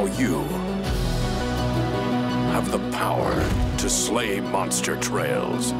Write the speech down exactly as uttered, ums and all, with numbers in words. Now you have the power to slay monster trails.